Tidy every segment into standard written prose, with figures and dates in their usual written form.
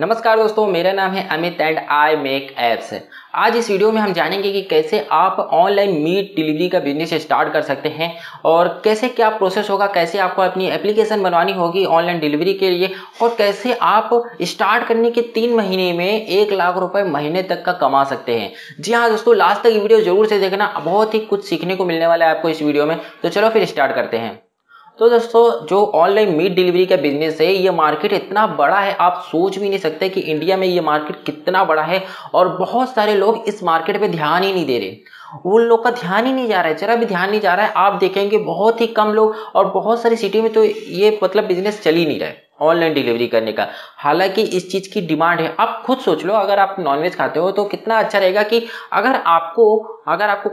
नमस्कार दोस्तों, मेरा नाम है Amit and I make apps. आज इस वीडियो में हम जानेंगे कि कैसे आप ऑनलाइन मीट डिलीवरी का बिजनेस स्टार्ट कर सकते हैं और कैसे क्या प्रोसेस होगा, कैसे आपको अपनी एप्लीकेशन बनवानी होगी ऑनलाइन डिलीवरी के लिए और कैसे आप स्टार्ट करने के 3 महीने में 1 लाख रुपए महीने तक का कमा सकते हैं। जी हाँ दोस्तों, लास्ट तक ये वीडियो जरूर से देखना, बहुत ही कुछ सीखने को मिलने वाला है आपको इस वीडियो में। तो चलो फिर स्टार्ट करते हैं। तो दोस्तों, जो ऑनलाइन मीट डिलीवरी का बिजनेस है, ये मार्केट इतना बड़ा है आप सोच भी नहीं सकते कि इंडिया में ये मार्केट कितना बड़ा है और बहुत सारे लोग इस मार्केट पे ध्यान ही नहीं दे रहे। उन लोग का ध्यान ही नहीं जा रहा है, जरा भी ध्यान नहीं जा रहा है। आप देखेंगे बहुत ही कम लोग और बहुत सारी सिटी में तो ये मतलब बिजनेस चल ही नहीं रहा है ऑनलाइन डिलीवरी करने का। हालांकि इस चीज़ की डिमांड है। आप खुद सोच लो, अगर आप नॉनवेज खाते हो तो कितना अच्छा रहेगा कि अगर आपको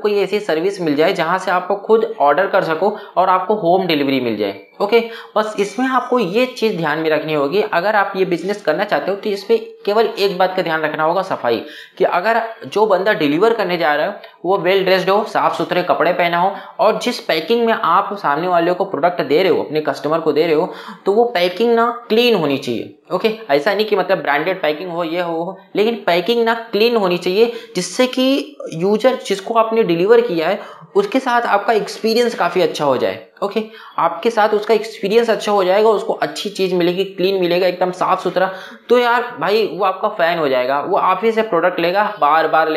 कोई ऐसी सर्विस मिल जाए जहां से आपको खुद ऑर्डर कर सको और आपको होम डिलीवरी मिल जाए। ओके, बस इसमें आपको ये चीज़ ध्यान में रखनी होगी। अगर आप ये बिजनेस करना चाहते हो तो इसमें केवल एक बात का ध्यान रखना होगा, सफाई। कि अगर जो बंदा डिलीवर करने जा रहा है वो वेल ड्रेस्ड हो, साफ़ सुथरे कपड़े पहना हो और जिस पैकिंग में आप सामने वाले को प्रोडक्ट दे रहे हो, अपने कस्टमर को दे रहे हो, तो वो पैकिंग ना क्लीन होनी चाहिए। ओके, ऐसा नहीं कि मतलब ब्रांडेड पैकिंग हो, ये हो, लेकिन पैकिंग ना क्लीन होनी चाहिए जिससे कि यूजर, जिसको आपने डिलीवर किया है, उसके साथ आपका एक्सपीरियंस काफ़ी अच्छा हो जाए। ओके, आपके साथ उसका एक्सपीरियंस अच्छा हो जाएगा, उसको अच्छी चीज़ मिलेगी, क्लीन मिलेगा, एकदम साफ सुथरा, तो यार भाई वो आपका फ़ैन हो जाएगा, वो आप ही से प्रोडक्ट लेगा, बार बार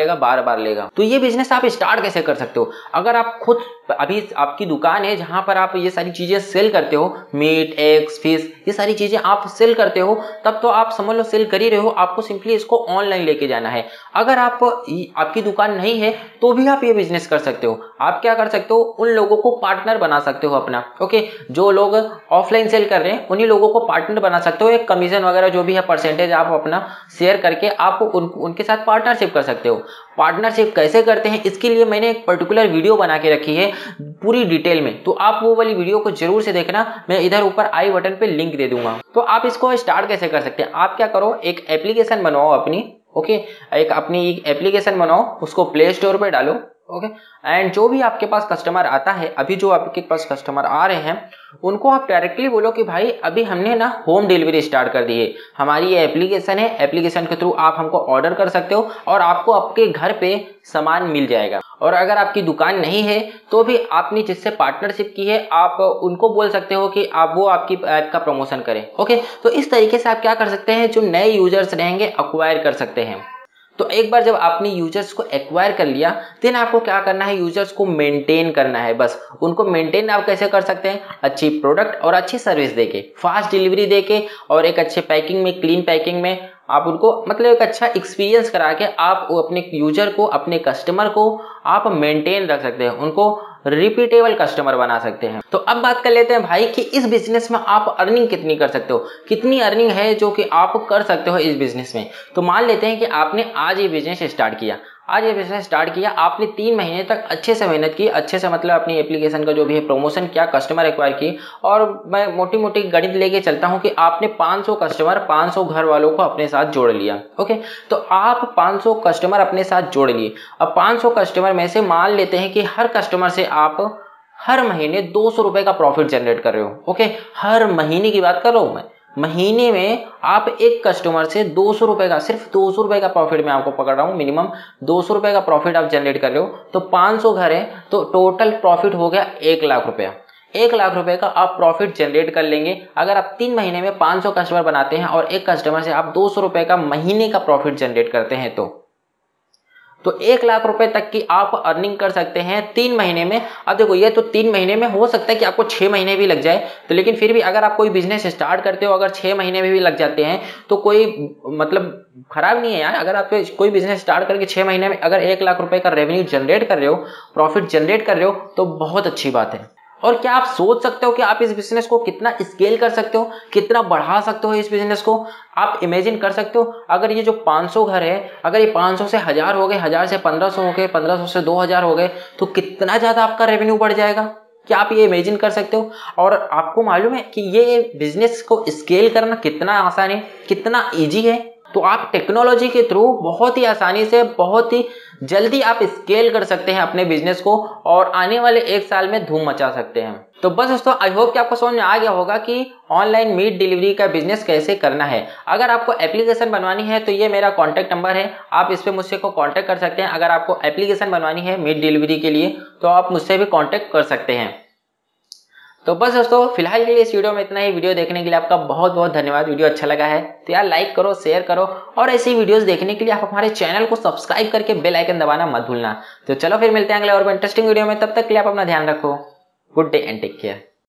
लेगा। तो ये बिज़नेस आप स्टार्ट कैसे कर सकते हो? अगर आप खुद अभी आपकी दुकान है जहाँ पर आप ये सारी चीज़ें सेल करते हो, मीट, एग्स, फिश, ये सारी चीज़ें आप सेल करते हो, तब तो आप समझ लो सेल कर ही रहे हो। आपको सिंपली इसको ऑनलाइन लेके जाना है। अगर आपकी दुकान नहीं है तो भी आप ये बिज़नेस कर सकते हो। आप क्या कर सकते हो, उन लोगों को पार्टनर बना सकते हो अपना। ओके, जो लोग ऑफलाइन सेल कर रहे हैं उन्हीं लोगों को पार्टनर बना सकते हो। एक कमीशन वगैरह जो भी है परसेंटेज आप अपना शेयर करके आप उनके साथ पार्टनरशिप कर सकते हो। पार्टनरशिप कैसे करते हैं, इसके लिए मैंने एक पर्टिकुलर वीडियो बना के रखी है पूरी डिटेल में, तो आप वो वाली वीडियो को जरूर से देखना। मैं इधर ऊपर आई बटन पे लिंक दे दूंगा। तो आप इसको स्टार्ट कैसे कर सकते हैं? आप क्या करो, एक एप्लीकेशन बनाओ अपनी। ओके, एक अपनी एप्लीकेशन बनाओ, उसको प्ले स्टोर पे डालो। ओके, एंड जो भी आपके पास कस्टमर आता है, अभी जो आपके पास कस्टमर आ रहे हैं उनको आप डायरेक्टली बोलो कि भाई अभी हमने ना होम डिलीवरी स्टार्ट कर दी है, हमारी ये एप्लीकेशन है, एप्लीकेशन के थ्रू आप हमको ऑर्डर कर सकते हो और आपको आपके घर पे सामान मिल जाएगा। और अगर आपकी दुकान नहीं है तो भी आपने जिससे पार्टनरशिप की है आप उनको बोल सकते हो कि आप वो आपकी ऐप का प्रमोशन करें। ओके, तो इस तरीके से आप क्या कर सकते हैं, जो नए यूजर्स रहेंगे अक्वायर कर सकते हैं। तो एक बार जब आपने यूजर्स को एक्वायर कर लिया, देन आपको क्या करना है, यूजर्स को मेंटेन करना है। बस उनको मेंटेन आप कैसे कर सकते हैं, अच्छी प्रोडक्ट और अच्छी सर्विस देके, फास्ट डिलीवरी देके और एक अच्छे पैकिंग में, क्लीन पैकिंग में आप उनको मतलब एक अच्छा एक्सपीरियंस करा के आप अपने यूजर को, अपने कस्टमर को आप मेंटेन रख सकते हैं, उनको रिपीटेबल कस्टमर बना सकते हैं। तो अब बात कर लेते हैं भाई कि इस बिजनेस में आप अर्निंग कितनी कर सकते हो, कितनी अर्निंग है जो कि आप कर सकते हो इस बिजनेस में। तो मान लेते हैं कि आपने आज ये बिजनेस स्टार्ट किया, आपने 3 महीने तक अच्छे से मेहनत की, अच्छे से मतलब अपनी एप्लीकेशन का जो भी है प्रमोशन किया, कस्टमर एक्वायर किए, और मैं मोटी मोटी गणित लेके चलता हूँ कि आपने 500 कस्टमर, 500 घर वालों को अपने साथ जोड़ लिया। ओके, तो आप 500 कस्टमर अपने साथ जोड़ लिए। अब 500 कस्टमर में से मान लेते हैं कि हर कस्टमर से आप हर महीने 200 रुपये का प्रॉफिट जनरेट कर रहे हो। ओके, हर महीने की बात कर रहा हूँ मैं, महीने में आप एक कस्टमर से 200 रुपये का, सिर्फ 200 रुपये का प्रॉफिट मैं आपको पकड़ रहा हूँ, मिनिमम 200 रुपये का प्रॉफिट आप जनरेट कर रहे हो। तो 500 घर है तो टोटल प्रॉफिट हो गया 1 लाख रुपया। 1 लाख रुपए का आप प्रॉफिट जनरेट कर लेंगे अगर आप 3 महीने में 500 कस्टमर बनाते हैं और एक कस्टमर से आप 200 रुपये का महीने का प्रॉफिट जनरेट करते हैं। तो 1 लाख रुपए तक की आप अर्निंग कर सकते हैं 3 महीने में। अब देखो, ये तो 3 महीने में, हो सकता है कि आपको 6 महीने भी लग जाए, तो लेकिन फिर भी अगर आप कोई बिजनेस स्टार्ट करते हो अगर 6 महीने में भी लग जाते हैं तो कोई मतलब खराब नहीं है यार। अगर आप कोई बिजनेस स्टार्ट करके 6 महीने में अगर 1 लाख रुपए का रेवेन्यू जनरेट कर रहे हो, प्रॉफिट जनरेट कर रहे हो, तो बहुत अच्छी बात है। और क्या आप सोच सकते हो कि आप इस बिज़नेस को कितना स्केल कर सकते हो, कितना बढ़ा सकते हो इस बिज़नेस को, आप इमेजिन कर सकते हो? अगर ये जो 500 घर है, अगर ये 500 से 1000 हो गए, 1000 से 1500 हो गए, 1500 से 2000 हो गए, तो कितना ज़्यादा आपका रेवेन्यू बढ़ जाएगा, क्या आप ये इमेजिन कर सकते हो? और आपको मालूम है कि ये बिज़नेस को स्केल करना कितना आसान है, कितना ईजी है। तो आप टेक्नोलॉजी के थ्रू बहुत ही आसानी से, बहुत ही जल्दी आप स्केल कर सकते हैं अपने बिजनेस को और आने वाले 1 साल में धूम मचा सकते हैं। तो बस दोस्तों आई होप कि आपको समझ में आ गया होगा कि ऑनलाइन मीट डिलीवरी का बिजनेस कैसे करना है। अगर आपको एप्लीकेशन बनवानी है तो ये मेरा कॉन्टैक्ट नंबर है, आप इस पर मुझसे को कॉन्टैक्ट कर सकते हैं। अगर आपको एप्लीकेशन बनवानी है मीट डिलीवरी के लिए तो आप मुझसे भी कॉन्टैक्ट कर सकते हैं। तो बस दोस्तों फिलहाल के लिए इस वीडियो में इतना ही। वीडियो देखने के लिए आपका बहुत बहुत धन्यवाद। वीडियो अच्छा लगा है तो यार लाइक करो, शेयर करो और ऐसी वीडियोस देखने के लिए आप हमारे चैनल को सब्सक्राइब करके बेल आइकन दबाना मत भूलना। तो चलो फिर मिलते हैं अगले और इंटरेस्टिंग वीडियो में, तब तक के लिए आप अपना ध्यान रखो। Good day and take care.